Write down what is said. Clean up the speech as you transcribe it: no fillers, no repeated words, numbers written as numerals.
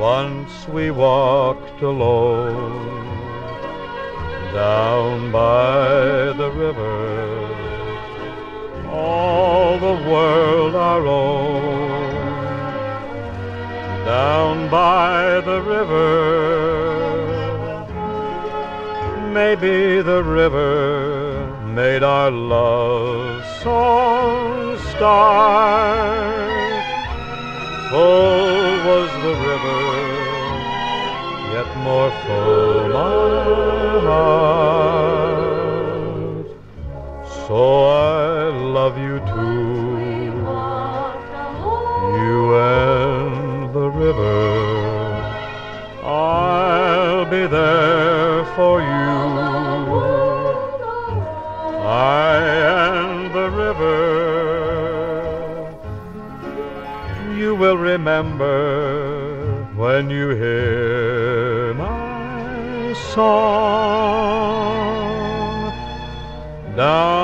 Once we walked alone down by the river, all the world our own. Down by the river, maybe the river made our love song start. Full was the river, yet more full my heart. So I love you too, you and the river. I'll be there for you, I and the river. You will remember when you hear my song. Now